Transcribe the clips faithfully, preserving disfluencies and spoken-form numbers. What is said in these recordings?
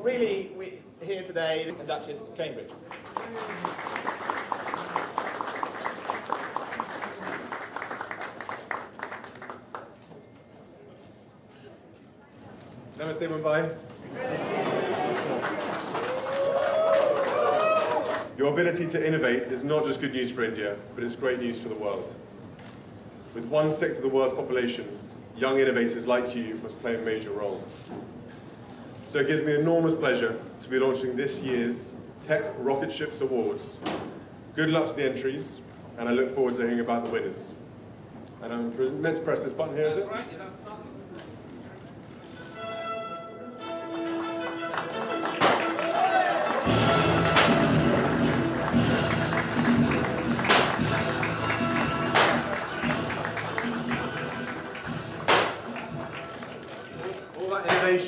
Really, we're here today, the Duchess of Cambridge. Namaste, Mumbai. Your ability to innovate is not just good news for India, but it's great news for the world. With one sixth of the world's population, young innovators like you must play a major role. So it gives me enormous pleasure to be launching this year's Tech Rocket Ships Awards. Good luck to the entries, and I look forward to hearing about the winners. And I'm meant to press this button here, is it? That's right, that's not.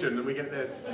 And we get this.